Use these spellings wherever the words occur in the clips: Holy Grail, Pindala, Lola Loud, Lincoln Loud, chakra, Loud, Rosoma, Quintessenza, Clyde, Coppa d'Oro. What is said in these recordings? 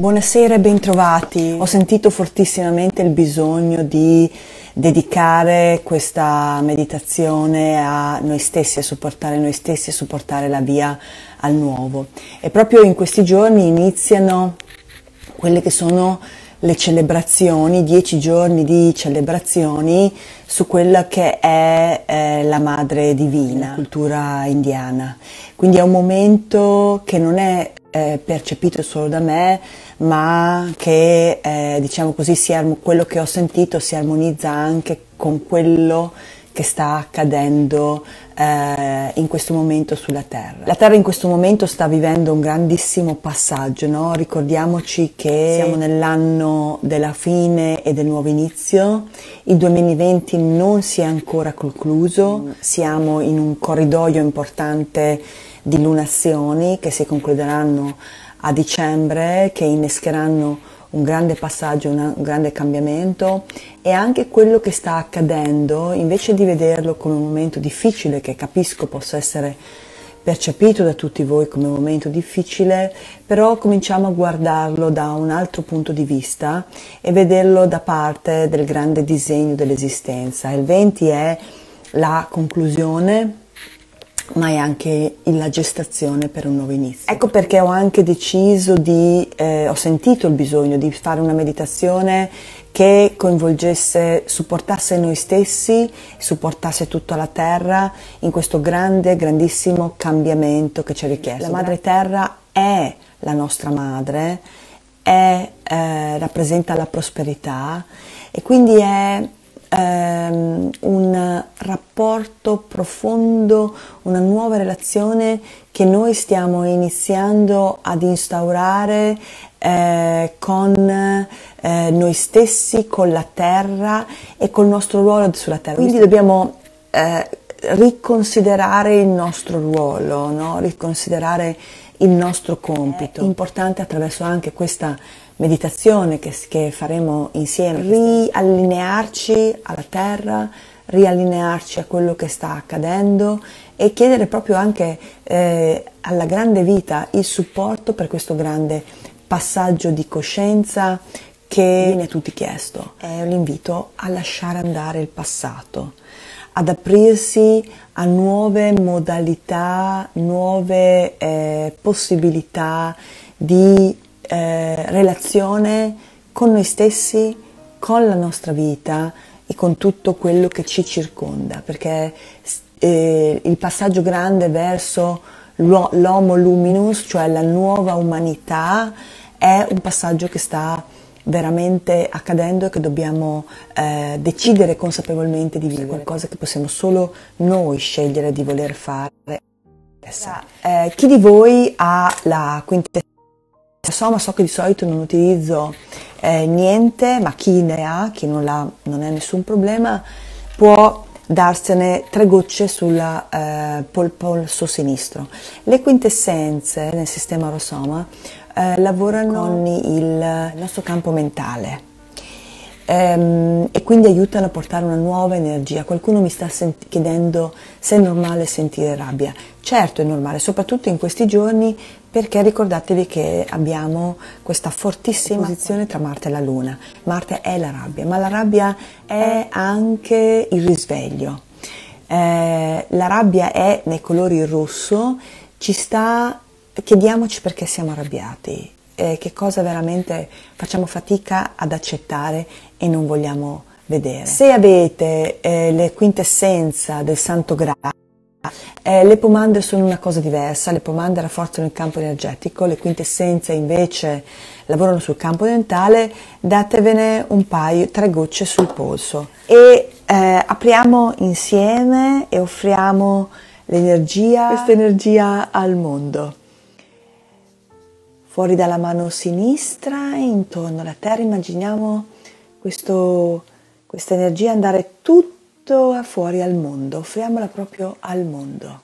Buonasera e bentrovati. Ho sentito fortissimamente il bisogno di dedicare questa meditazione a noi stessi, a supportare noi stessi, a supportare la via al nuovo. E proprio in questi giorni iniziano quelle che sono le celebrazioni, 10 giorni di celebrazioni su quella che è la madre divina, cultura indiana. Quindi è un momento che non è percepito solo da me, ma che diciamo così, quello che ho sentito si armonizza anche con quello che sta accadendo in questo momento sulla Terra. La Terra in questo momento sta vivendo un grandissimo passaggio, no? Ricordiamoci che siamo nell'anno della fine e del nuovo inizio, il 2020 non si è ancora concluso, siamo in un corridoio importante di lunazioni che si concluderanno a dicembre, che innescheranno un grande passaggio, un grande cambiamento, e anche quello che sta accadendo, invece di vederlo come un momento difficile, che capisco possa essere percepito da tutti voi come un momento difficile, però cominciamo a guardarlo da un altro punto di vista e vederlo da parte del grande disegno dell'esistenza. Il 20 è la conclusione, ma è anche la gestazione per un nuovo inizio. Ecco perché ho anche deciso di, ho sentito il bisogno di fare una meditazione che coinvolgesse, supportasse noi stessi, supportasse tutta la Terra in questo grande, grandissimo cambiamento che ci è richiesto. La Madre Terra è la nostra madre, è, rappresenta la prosperità e quindi è un rapporto profondo, una nuova relazione che noi stiamo iniziando ad instaurare con noi stessi, con la Terra e col nostro ruolo sulla Terra. Quindi dobbiamo riconsiderare il nostro ruolo, no? Riconsiderare il nostro compito. È importante attraverso anche questa meditazione che faremo insieme, riallinearci alla Terra, riallinearci a quello che sta accadendo e chiedere proprio anche alla grande vita il supporto per questo grande passaggio di coscienza che viene a tutti chiesto. È l'invito a lasciare andare il passato, ad aprirsi a nuove modalità, nuove possibilità di relazione con noi stessi, con la nostra vita e con tutto quello che ci circonda, perché il passaggio grande verso l'Homo Luminus, cioè la nuova umanità, è un passaggio che sta veramente accadendo e che dobbiamo decidere consapevolmente di vivere. È qualcosa che possiamo solo noi scegliere di voler fare. Chi di voi ha la quintessima? Insomma, so che di solito non utilizzo niente, ma chi ne ha, chi non l'ha, non è nessun problema, può darsene 3 gocce sul polso sinistro. Le quintessenze nel sistema Rosoma lavorano con il nostro campo mentale e quindi aiutano a portare una nuova energia. Qualcuno mi sta chiedendo se è normale sentire rabbia. Certo è normale, soprattutto in questi giorni, perché ricordatevi che abbiamo questa fortissima posizione tra Marte e la Luna. Marte è la rabbia, ma la rabbia è anche il risveglio. La rabbia è nei colori rosso, chiediamoci perché siamo arrabbiati, che cosa veramente facciamo fatica ad accettare e non vogliamo vedere. Se avete le quintessenza del Santo Graal, le pomande sono una cosa diversa, le pomande rafforzano il campo energetico, le quintessenze invece lavorano sul campo mentale. Datevene un paio, 3 gocce sul polso e apriamo insieme e offriamo l'energia, questa energia al mondo. Fuori dalla mano sinistra, intorno alla Terra, immaginiamo questa energia andare tutta fuori al mondo, offriamola proprio al mondo.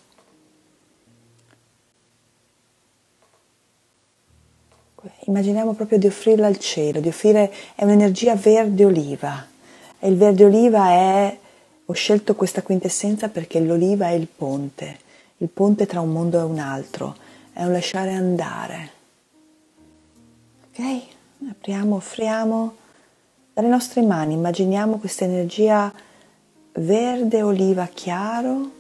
Immaginiamo proprio di offrirla al cielo, di offrire, è un'energia verde oliva e il verde oliva è, ho scelto questa quintessenza perché l'oliva è il ponte tra un mondo e un altro, è un lasciare andare. Ok? Apriamo, offriamo dalle nostre mani, immaginiamo questa energia verde oliva chiaro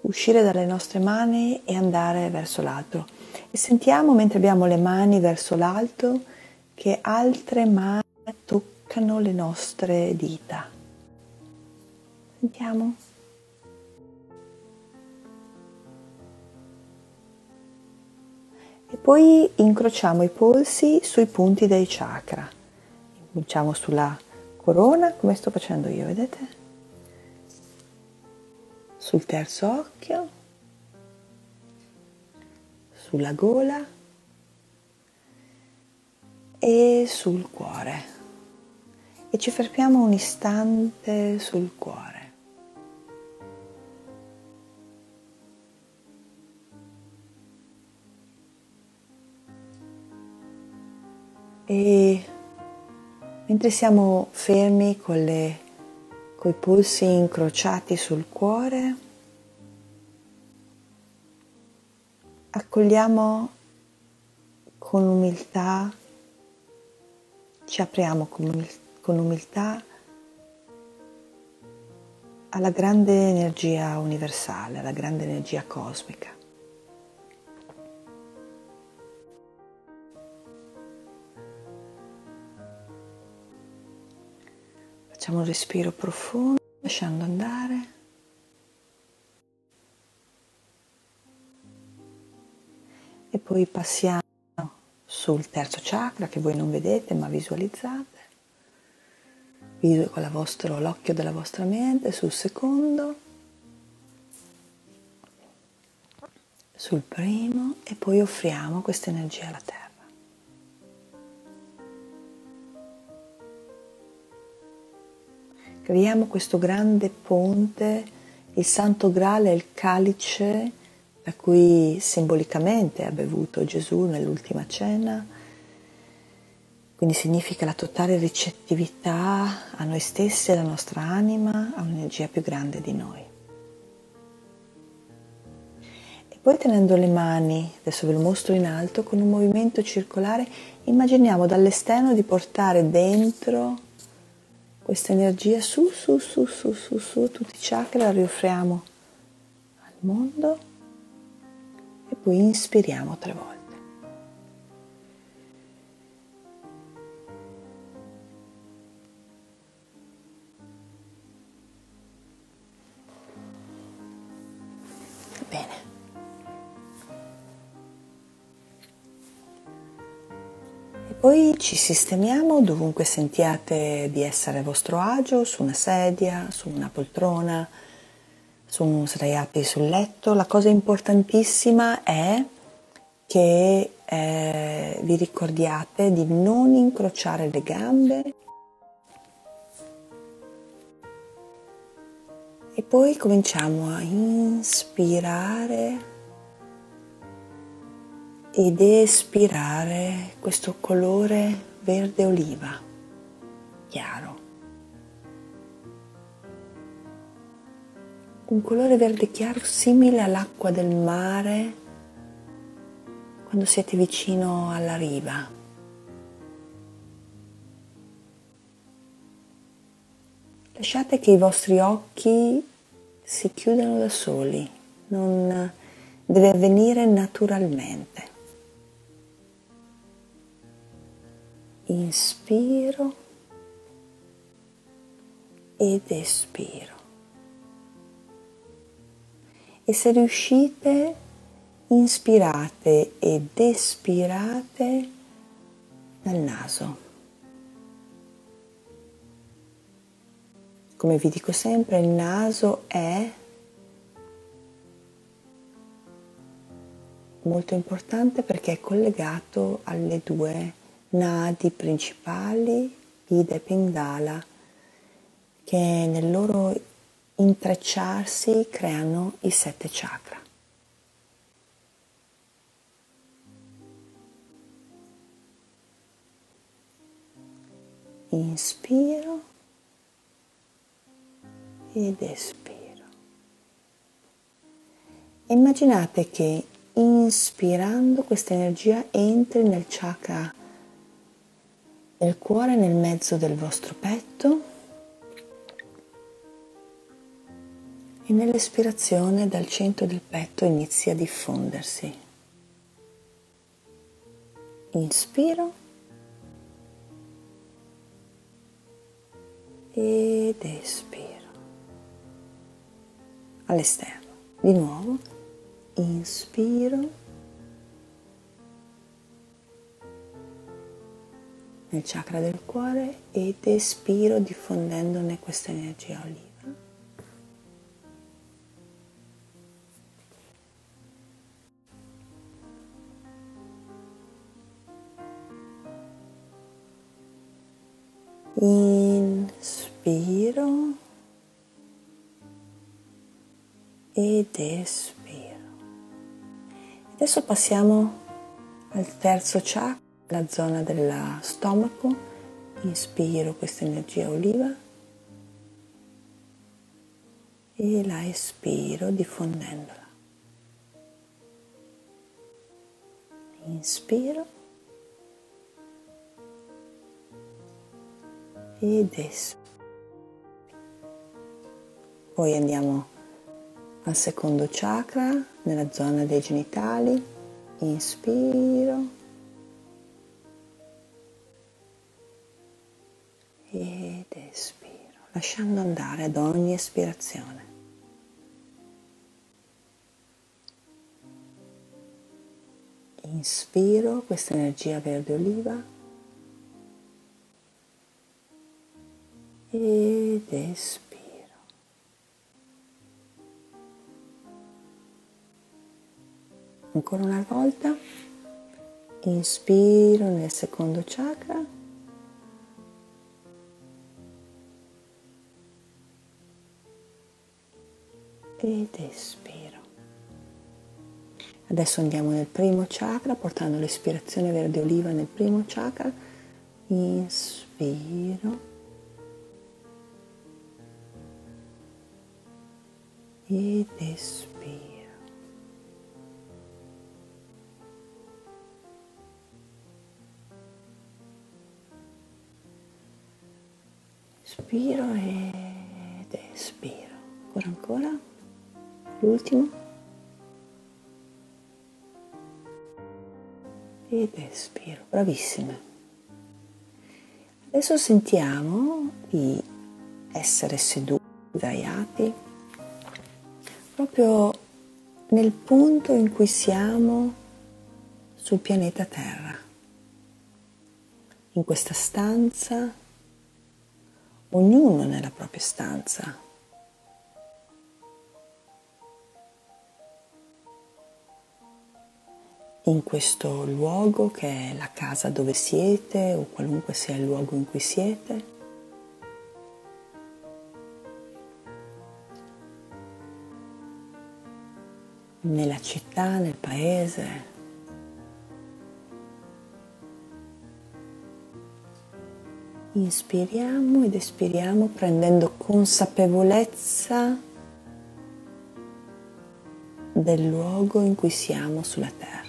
uscire dalle nostre mani e andare verso l'alto. E sentiamo, mentre abbiamo le mani verso l'alto, che altre mani toccano le nostre dita. Sentiamo. E poi incrociamo i polsi sui punti dei chakra. Cominciamo sulla corona, come sto facendo io, vedete? Sul terzo occhio, sulla gola e sul cuore. E ci fermiamo un istante sul cuore. E mentre siamo fermi coi polsi incrociati sul cuore, accogliamo con umiltà, ci apriamo con umiltà alla grande energia universale, alla grande energia cosmica. Facciamo un respiro profondo, lasciando andare. E poi passiamo sul terzo chakra, che voi non vedete ma visualizzate. Con l'occhio della vostra mente, sul secondo, sul primo, e poi offriamo questa energia alla terra. Creiamo questo grande ponte, il Santo Graal è il calice da cui simbolicamente ha bevuto Gesù nell'ultima cena, quindi significa la totale ricettività a noi stessi, alla nostra anima, a un'energia più grande di noi. E poi, tenendo le mani, adesso ve lo mostro in alto, con un movimento circolare, immaginiamo dall'esterno di portare dentro questa energia su, tutti i chakra, la rioffriamo al mondo e poi inspiriamo 3 volte. Bene. Poi ci sistemiamo dovunque sentiate di essere a vostro agio, su una sedia, su una poltrona, sdraiati sul letto. La cosa importantissima è che vi ricordiate di non incrociare le gambe. E poi cominciamo a inspirare ed espirare questo colore verde oliva chiaro, un colore verde chiaro simile all'acqua del mare quando siete vicino alla riva. Lasciate che i vostri occhi si chiudano da soli, non deve avvenire naturalmente. Inspiro ed espiro. E se riuscite, inspirate ed espirate dal naso. Come vi dico sempre, il naso è molto importante perché è collegato alle 2 nadi principali, Ida e Pindala, che nel loro intrecciarsi creano i 7 chakra. Inspiro ed espiro. Immaginate che inspirando questa energia entri nel chakra del cuore, nel mezzo del vostro petto, e nell'espirazione dal centro del petto inizia a diffondersi. Inspiro ed espiro all'esterno. Di nuovo inspiro nel chakra del cuore ed espiro diffondendone questa energia oliva. Inspiro ed espiro. Adesso passiamo al terzo chakra, la zona dello stomaco. Inspiro questa energia oliva e la espiro diffondendola. Inspiro ed espiro. Poi andiamo al secondo chakra, nella zona dei genitali. Inspiro ed espiro, lasciando andare ad ogni espirazione. Inspiro questa energia verde oliva ed espiro. Ancora una volta, inspiro nel secondo chakra ed espiro. Adesso andiamo nel primo chakra, portando l'espirazione verde oliva nel primo chakra. Inspiro ed espiro. Inspiro ed espiro. Ancora. L'ultimo. Ed espiro. Bravissime. Adesso sentiamo di essere seduti, sdraiati, proprio nel punto in cui siamo sul pianeta Terra, in questa stanza, ognuno nella propria stanza. In questo luogo che è la casa dove siete, o qualunque sia il luogo in cui siete. Nella città, nel paese. Inspiriamo ed espiriamo prendendo consapevolezza del luogo in cui siamo sulla terra.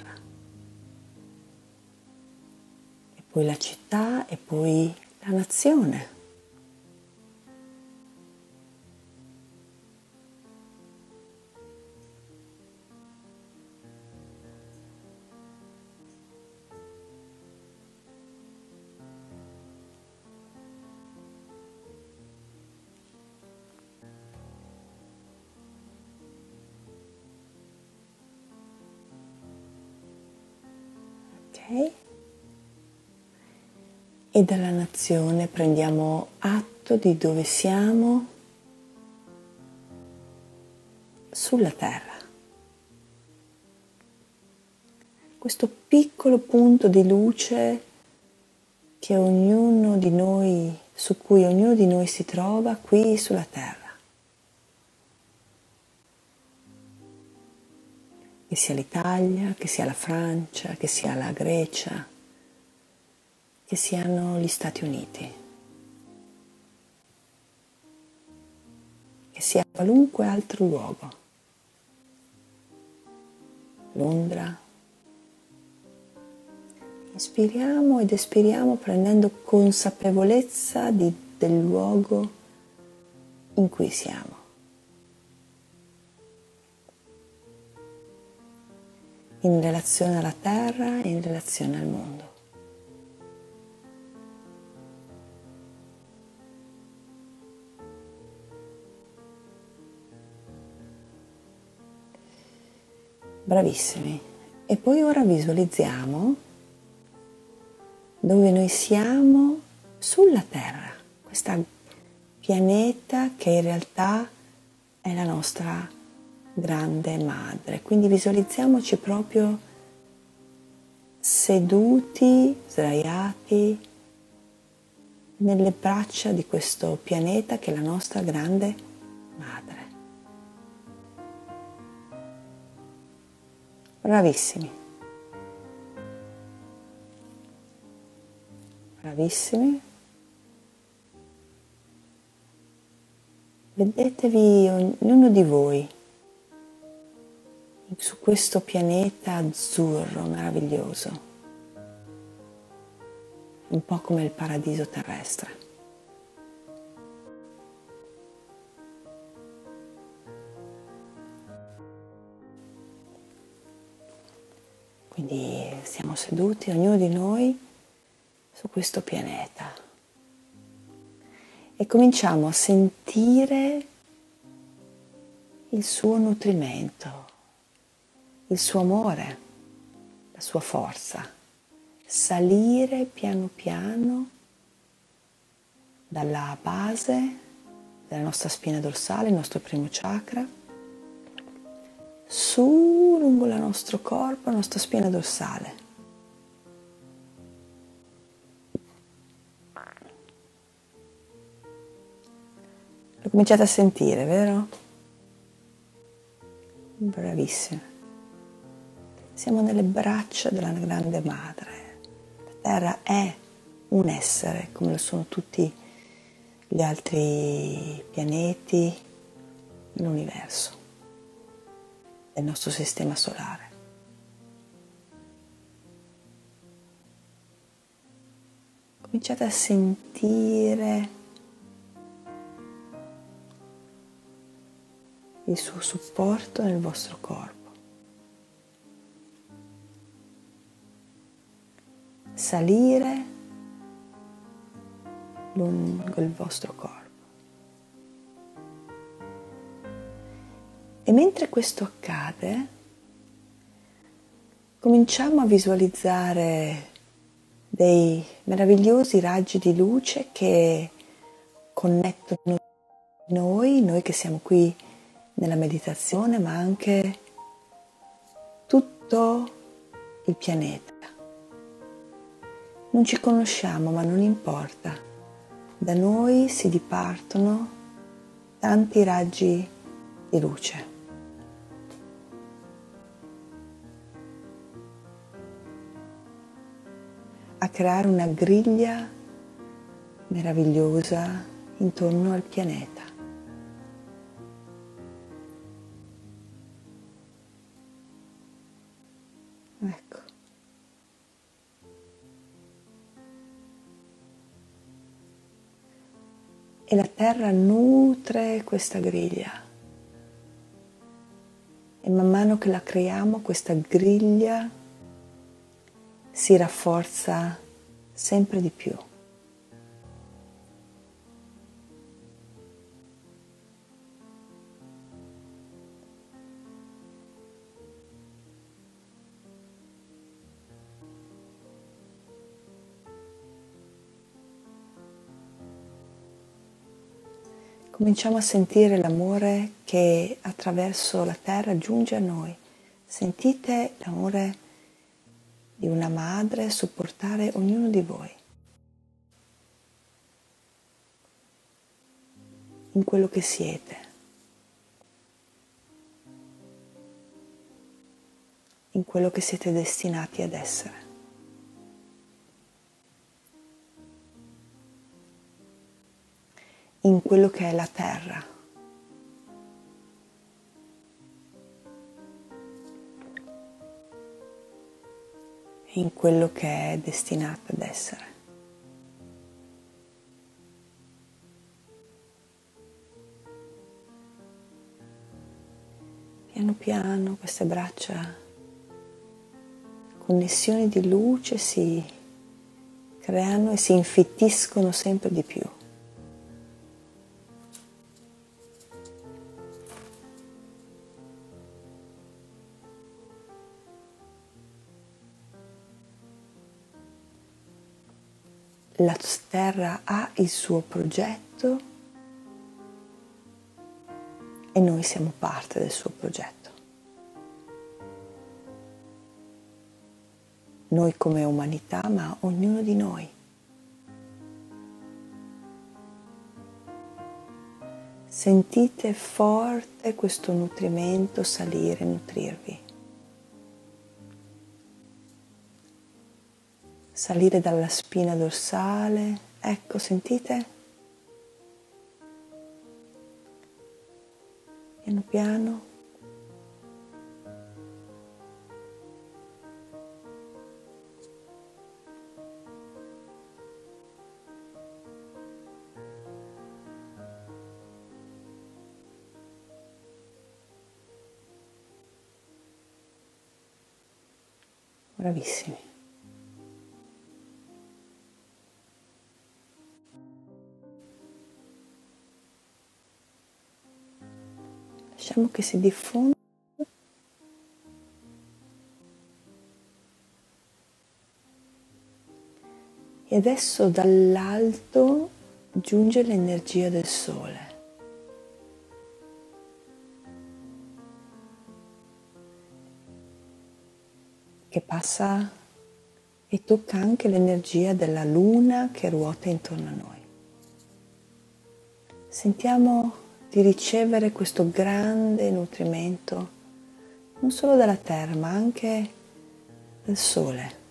E poi la città e poi la nazione. E dalla nazione prendiamo atto di dove siamo sulla terra. Questo piccolo punto di luce che ognuno di noi, su cui ognuno di noi si trova qui sulla terra. Che sia l'Italia, che sia la Francia, che sia la Grecia, che siano gli Stati Uniti, che sia qualunque altro luogo. l'ombra. Inspiriamo ed espiriamo prendendo consapevolezza del luogo in cui siamo. In relazione alla terra e in relazione al mondo. Bravissimi. E poi ora visualizziamo dove noi siamo sulla terra, questa pianeta che in realtà è la nostra grande madre. Quindi visualizziamoci proprio seduti, sdraiati nelle braccia di questo pianeta che è la nostra grande madre. Bravissimi. Bravissimi. Vedetevi ognuno di voi su questo pianeta azzurro meraviglioso, un po' come il paradiso terrestre. Quindi siamo seduti, ognuno di noi, su questo pianeta e cominciamo a sentire il suo nutrimento, il suo amore, la sua forza, salire piano piano dalla base della nostra spina dorsale, il nostro primo chakra, su lungo il nostro corpo, la nostra spina dorsale. Lo cominciate a sentire, vero? Bravissime. Siamo nelle braccia della grande madre. La terra è un essere, come lo sono tutti gli altri pianeti dell'universo, del nostro sistema solare. Cominciate a sentire il suo supporto nel vostro corpo. Salire lungo il vostro corpo. E mentre questo accade, cominciamo a visualizzare dei meravigliosi raggi di luce che connettono noi che siamo qui nella meditazione, ma anche tutto il pianeta. Non ci conosciamo, ma non importa. Da noi si dipartono tanti raggi di luce. A creare una griglia meravigliosa intorno al pianeta. Ecco. E la terra nutre questa griglia e man mano che la creiamo questa griglia si rafforza sempre di più. Cominciamo a sentire l'amore che attraverso la terra giunge a noi. Sentite l'amore di una madre supportare ognuno di voi. In quello che siete. In quello che siete destinati ad essere. In quello che è la terra. in quello che è destinata ad essere. Piano piano queste braccia, connessioni di luce si creano e si infittiscono sempre di più. La terra ha il suo progetto e noi siamo parte del suo progetto. Noi come umanità, ma ognuno di noi. Sentite forte questo nutrimento salire e nutrirvi. Salire dalla spina dorsale, ecco, sentite? Piano piano. Bravissimi. Lasciamo che si diffonda e adesso dall'alto giunge l'energia del sole. Che passa e tocca anche l'energia della luna che ruota intorno a noi. Sentiamo di ricevere questo grande nutrimento non solo dalla terra ma anche dal sole.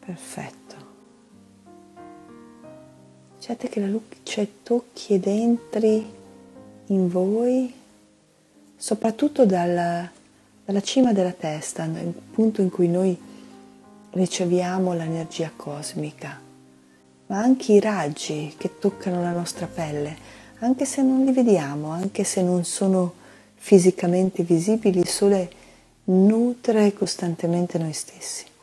Perfetto. Lasciate che la luce tocchi ed entri in voi, soprattutto dalla cima della testa, il punto in cui noi riceviamo l'energia cosmica, ma anche i raggi che toccano la nostra pelle, anche se non li vediamo, anche se non sono fisicamente visibili, il sole nutre costantemente noi stessi.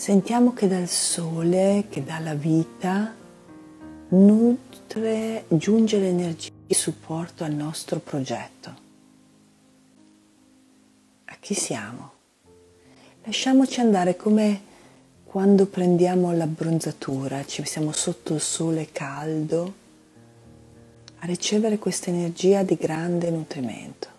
Sentiamo che dal sole, che dà la vita, nutre, giunge l'energia di supporto al nostro progetto, a chi siamo. Lasciamoci andare come quando prendiamo l'abbronzatura, ci siamo sotto il sole caldo, a ricevere questa energia di grande nutrimento.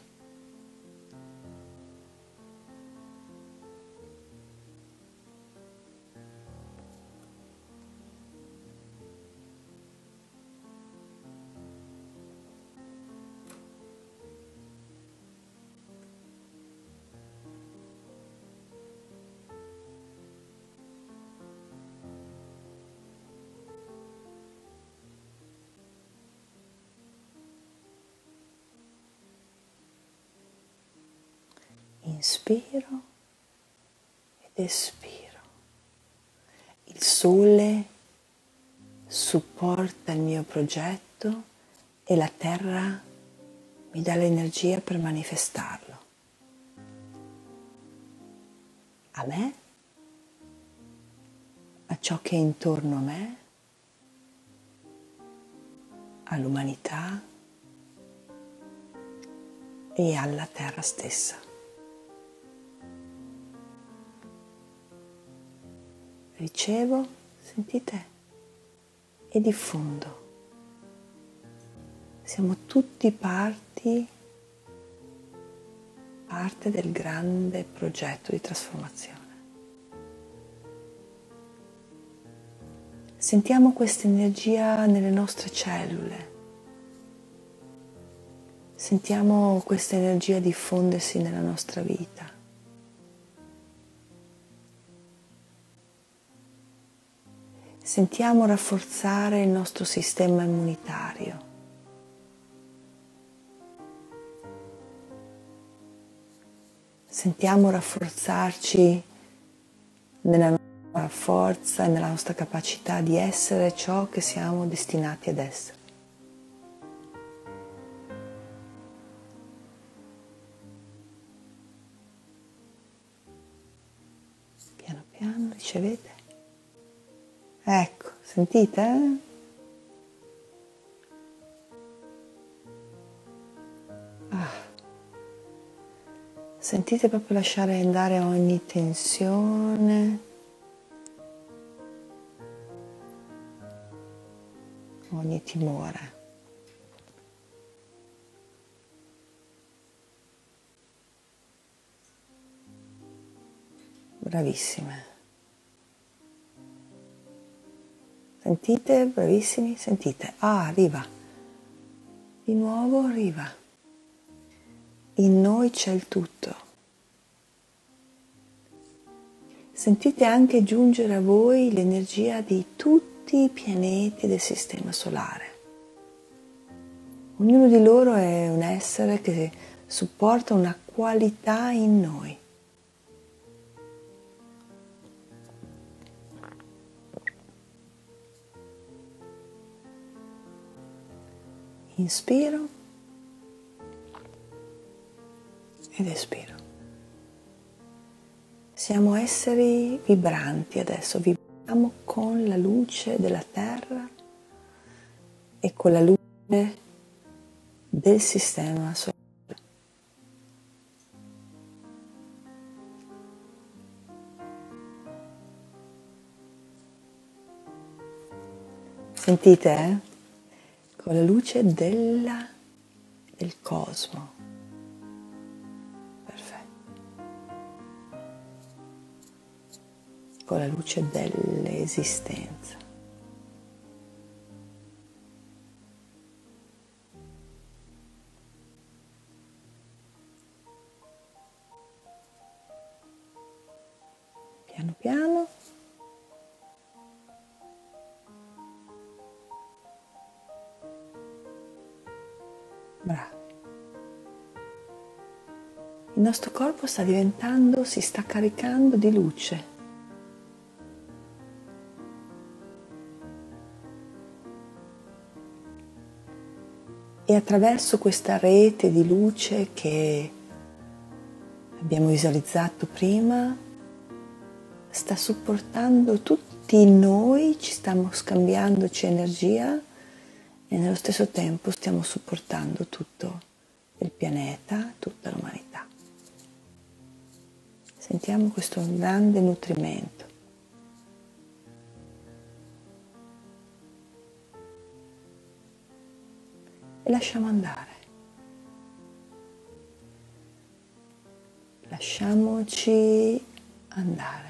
Inspiro ed espiro. Il sole supporta il mio progetto e la terra mi dà l'energia per manifestarlo. A me, a ciò che è intorno a me, all'umanità e alla terra stessa. ricevo, sentite, e diffondo. Siamo tutti parte del grande progetto di trasformazione. Sentiamo questa energia nelle nostre cellule, sentiamo questa energia diffondersi nella nostra vita. Sentiamo rafforzare il nostro sistema immunitario. Sentiamo rafforzarci nella nostra forza e nella nostra capacità di essere ciò che siamo destinati ad essere. Piano piano ricevete. Ecco, sentite? Sentite proprio lasciare andare ogni tensione, ogni timore. Bravissime. Sentite, bravissimi, sentite. Ah, arriva. Di nuovo arriva. In noi c'è il tutto. Sentite anche giungere a voi l'energia di tutti i pianeti del sistema solare. Ognuno di loro è un essere che supporta una qualità in noi. Inspiro. Ed espiro. Siamo esseri vibranti adesso, vibriamo con la luce della terra e con la luce del sistema solare. Sentite, con la luce del cosmo. Con la luce dell'esistenza. Piano piano. Bravo. Il nostro corpo sta diventando, si sta caricando di luce. E attraverso questa rete di luce che abbiamo visualizzato prima, sta supportando tutti noi, ci stiamo scambiandoci energia e nello stesso tempo stiamo supportando tutto il pianeta, tutta l'umanità. Sentiamo questo grande nutrimento. Lasciamo andare, lasciamoci andare.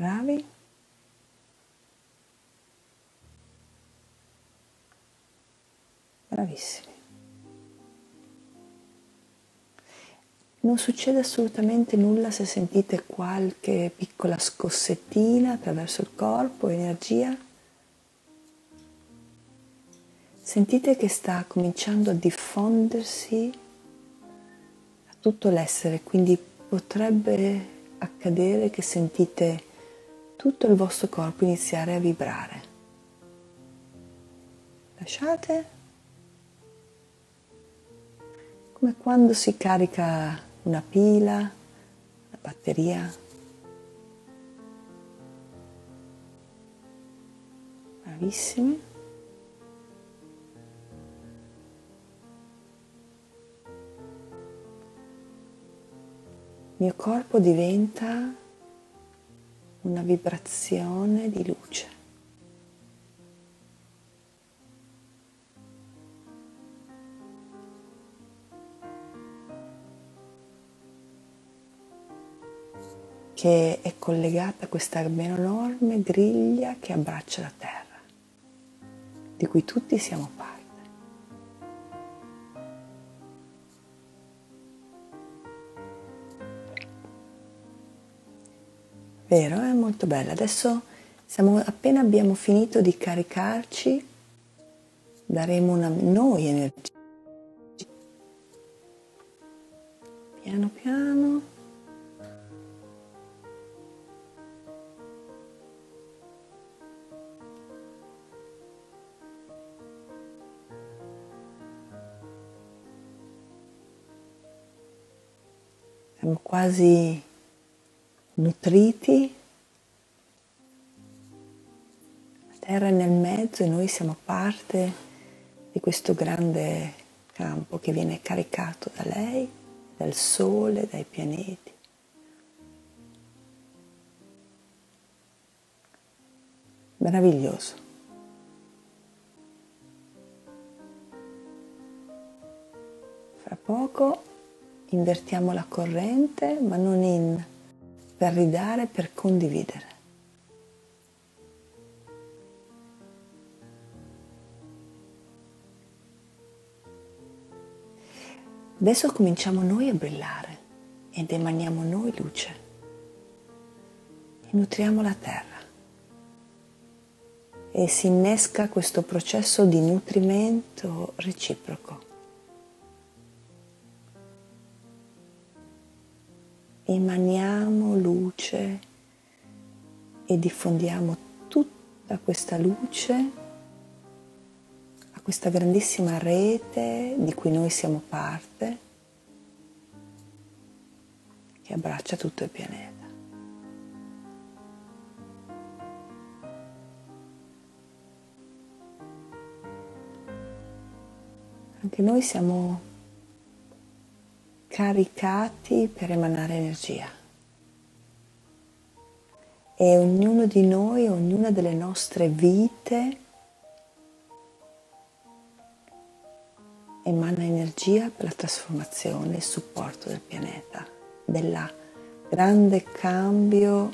Bravi. Bravissimi. Non succede assolutamente nulla se sentite qualche piccola scossettina attraverso il corpo, energia. Sentite che sta cominciando a diffondersi a tutto l'essere, quindi potrebbe accadere che sentite tutto il vostro corpo iniziare a vibrare. Lasciate come quando si carica una pila, una batteria. Bravissimi. Il mio corpo diventa una vibrazione di luce. Che è collegata a questa enorme griglia che abbraccia la Terra, di cui tutti siamo parte. Vero, è molto bella. Adesso appena abbiamo finito di caricarci, daremo noi energia. Piano piano. Siamo quasi nutriti, la terra è nel mezzo e noi siamo parte di questo grande campo che viene caricato da lei, dal sole, dai pianeti. Meraviglioso. Fra poco invertiamo la corrente, ma non per ridare, per condividere. Adesso cominciamo noi a brillare ed emaniamo noi luce e nutriamo la terra e si innesca questo processo di nutrimento reciproco. Emaniamo luce e diffondiamo tutta questa luce a questa grandissima rete di cui noi siamo parte, che abbraccia tutto il pianeta. Anche noi siamo caricati per emanare energia e ognuno di noi, ognuna delle nostre vite emana energia per la trasformazione e il supporto del pianeta, del grande cambio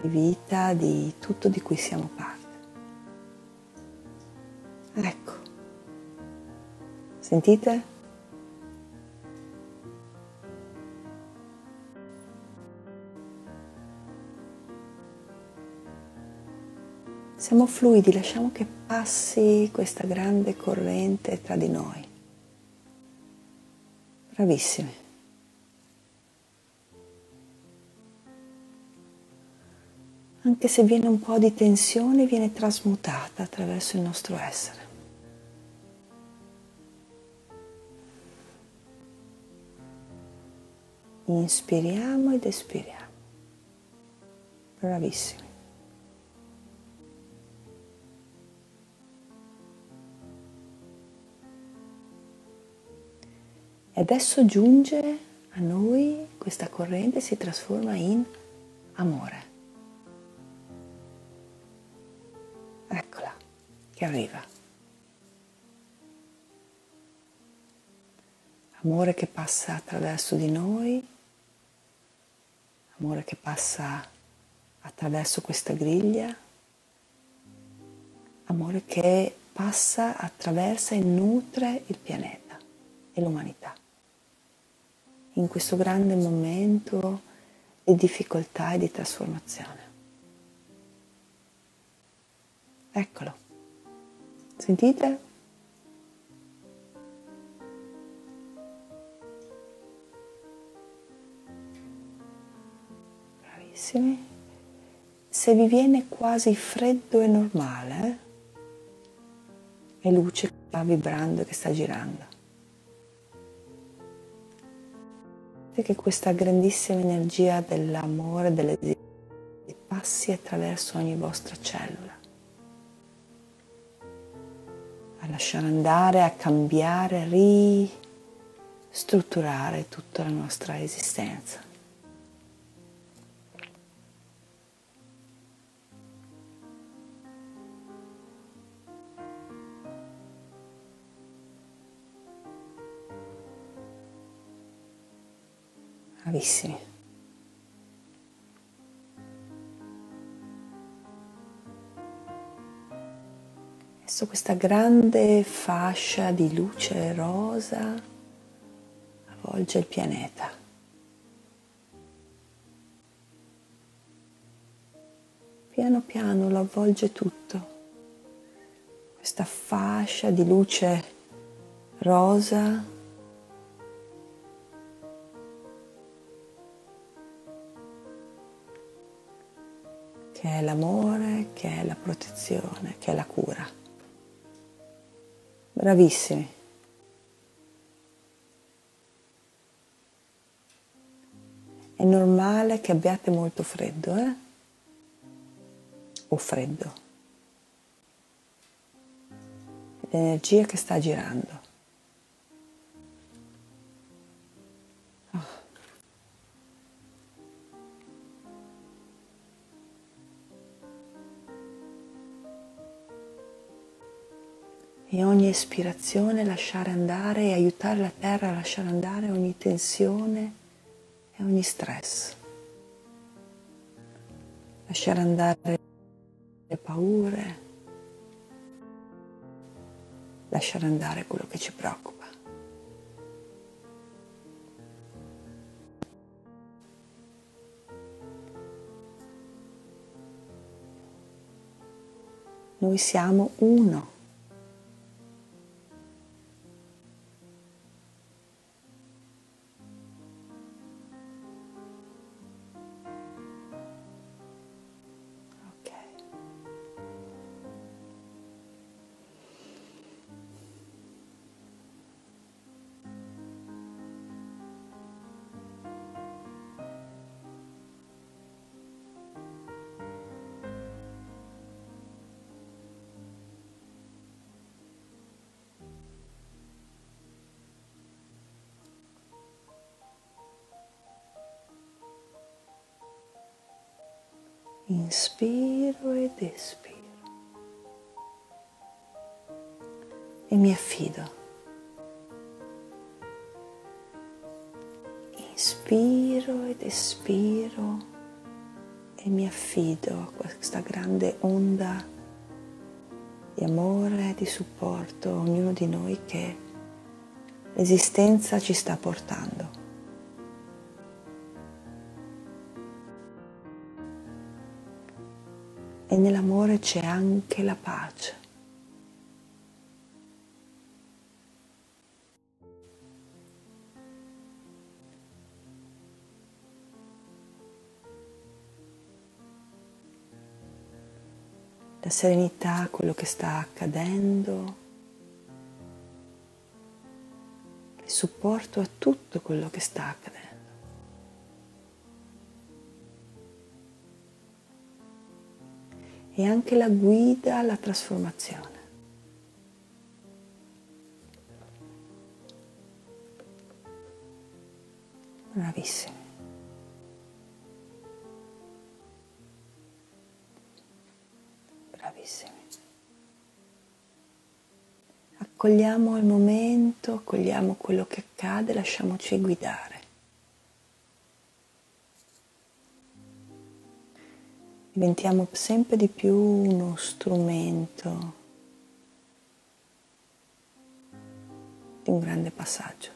di vita, di tutto di cui siamo parte. Ecco, sentite? Siamo fluidi, lasciamo che passi questa grande corrente tra di noi. Bravissimi. Anche se viene un po' di tensione, viene trasmutata attraverso il nostro essere. Inspiriamo ed espiriamo. Bravissimi. E adesso giunge a noi questa corrente, si trasforma in amore. Eccola, che arriva. Amore che passa attraverso di noi, amore che passa attraverso questa griglia, amore che passa, attraversa e nutre il pianeta e l'umanità. In questo grande momento di difficoltà e di trasformazione. Eccolo, sentite? Bravissimi. Se vi viene quasi freddo e normale, è luce che sta vibrando e che sta girando. Permette che questa grandissima energia dell'amore, dell'esistenza, passi attraverso ogni vostra cellula, a lasciare andare, a cambiare, a ristrutturare tutta la nostra esistenza. Bravissimi. Adesso questa grande fascia di luce rosa avvolge il pianeta. Piano piano lo avvolge tutto. Questa fascia di luce rosa che è l'amore, che è la protezione, che è la cura. Bravissimi. È normale che abbiate molto freddo, eh? O freddo. È l'energia che sta girando. E ogni ispirazione lasciare andare e aiutare la terra a lasciare andare ogni tensione e ogni stress. Lasciare andare le paure, lasciare andare quello che ci preoccupa. Noi siamo uno. Inspiro ed espiro e mi affido. Inspiro ed espiro e mi affido a questa grande onda di amore, di supporto a ognuno di noi che l'esistenza ci sta portando. E nell'amore c'è anche la pace. La serenità, quello che sta accadendo, il supporto a tutto quello che sta accadendo. E anche la guida alla trasformazione. Bravissimi. Bravissimi. Accogliamo il momento, accogliamo quello che accade, lasciamoci guidare. Diventiamo sempre di più uno strumento di un grande passaggio.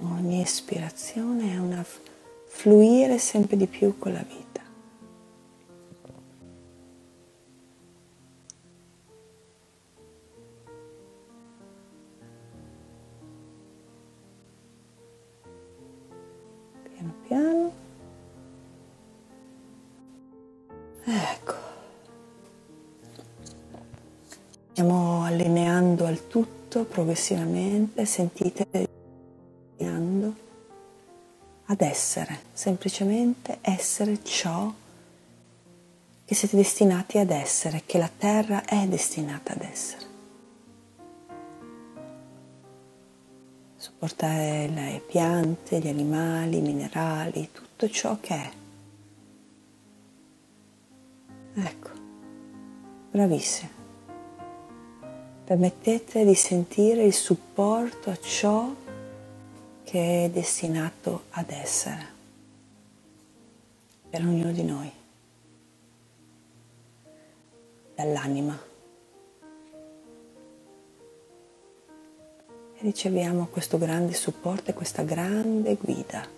Ogni ispirazione è una fluire sempre di più con la vita. Piano piano. Ecco. Stiamo allineando al tutto progressivamente, sentite, allineando ad essere, semplicemente essere ciò che siete destinati ad essere, che la terra è destinata ad essere. Supportare le piante, gli animali, i minerali, tutto ciò che è. Ecco, bravissimo. Permettete di sentire il supporto a ciò che è destinato ad essere per ognuno di noi, dall'anima. E riceviamo questo grande supporto e questa grande guida.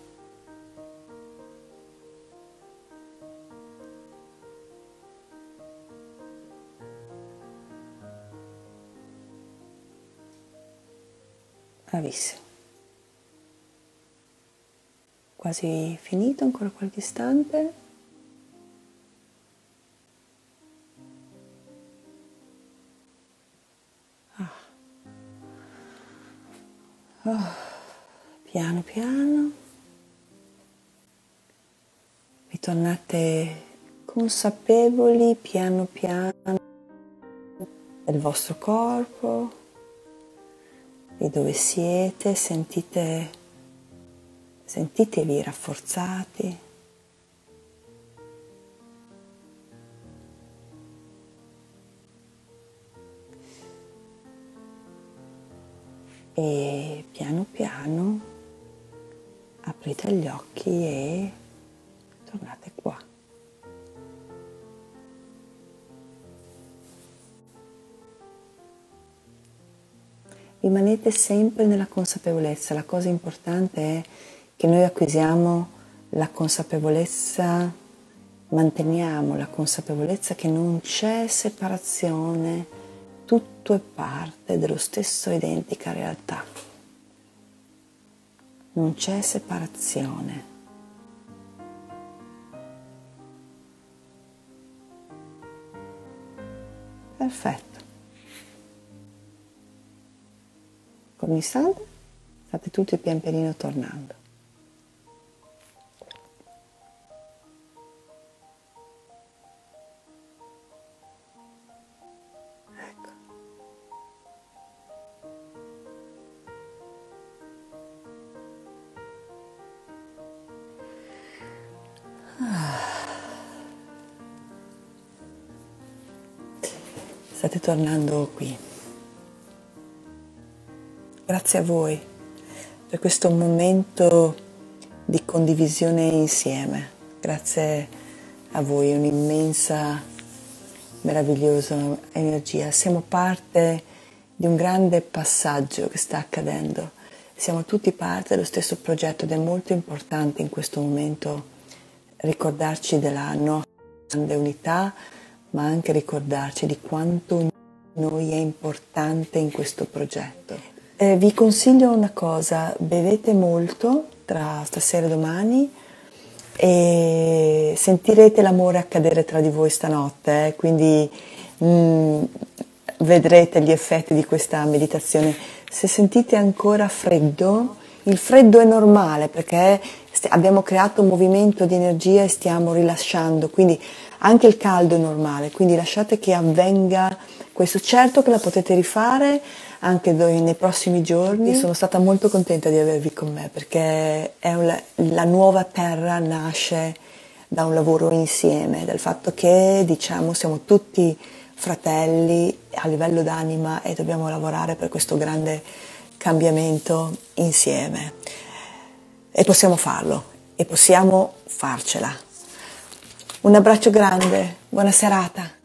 Bravissimo. Quasi finito, ancora qualche istante. Piano piano ritornate consapevoli piano piano del vostro corpo, di dove siete, sentitevi rafforzati. E piano piano aprite gli occhi e tornate qua. Rimanete sempre nella consapevolezza. La cosa importante è che noi acquisiamo la consapevolezza, manteniamo la consapevolezza che non c'è separazione, tutto è parte dello stesso identica realtà. Non c'è separazione. Perfetto. Con il salto state tutti pian pianino tornando. State tornando qui. Grazie a voi per questo momento di condivisione insieme. Grazie a voi, un'immensa, meravigliosa energia. Siamo parte di un grande passaggio che sta accadendo. Siamo tutti parte dello stesso progetto ed è molto importante in questo momento ricordarci della nostra grande unità, ma anche ricordarci di quanto ognuno di noi è importante in questo progetto. Vi consiglio una cosa: bevete molto tra stasera e domani e sentirete l'amore accadere tra di voi stanotte, quindi vedrete gli effetti di questa meditazione. Se sentite ancora freddo, il freddo è normale perché abbiamo creato un movimento di energia e stiamo rilasciando, quindi anche il caldo è normale, quindi lasciate che avvenga questo. Certo che la potete rifare anche nei prossimi giorni. Sono stata molto contenta di avervi con me perché la nuova terra nasce da un lavoro insieme, dal fatto che diciamo siamo tutti fratelli a livello d'anima e dobbiamo lavorare per questo grande cambiamento insieme, e possiamo farlo e possiamo farcela. Un abbraccio grande, buona serata.